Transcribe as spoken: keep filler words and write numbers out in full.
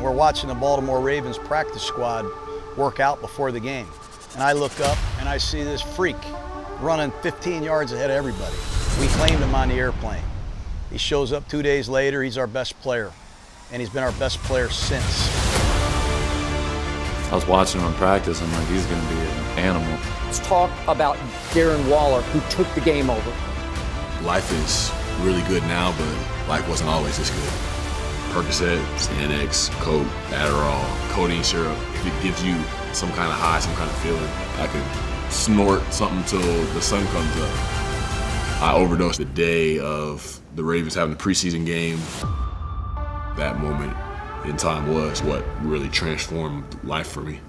We're watching the Baltimore Ravens practice squad work out before the game. And I look up and I see this freak running fifteen yards ahead of everybody. We claimed him on the airplane. He shows up two days later, he's our best player. And he's been our best player since. I was watching him in practice, and I'm like, he's going to be an animal. Let's talk about Darren Waller, who took the game over. Life is really good now, but life wasn't always this good. Percocet, Xanax, Coke, Adderall, codeine syrup. If it gives you some kind of high, some kind of feeling, I could snort something till the sun comes up. I overdosed the day of the Ravens having the preseason game. That moment in time was what really transformed life for me.